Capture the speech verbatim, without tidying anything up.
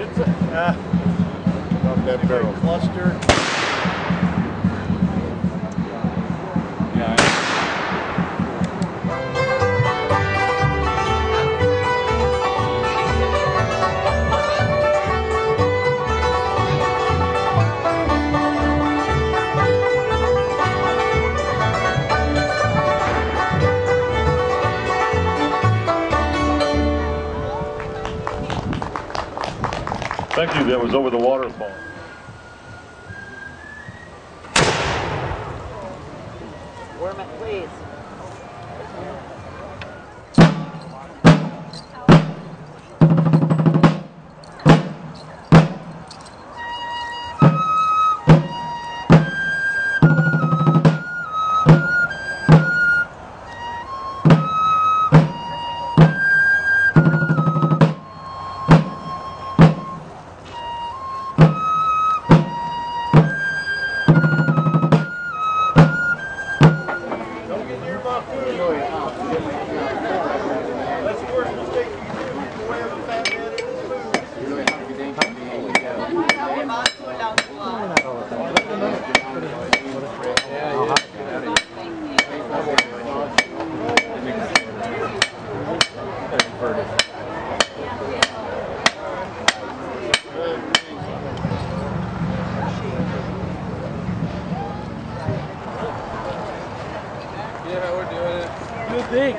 It's a uh, not that barrel cluster. Yeah. I Thank you, that was over the waterfall. Warm it, please. Big.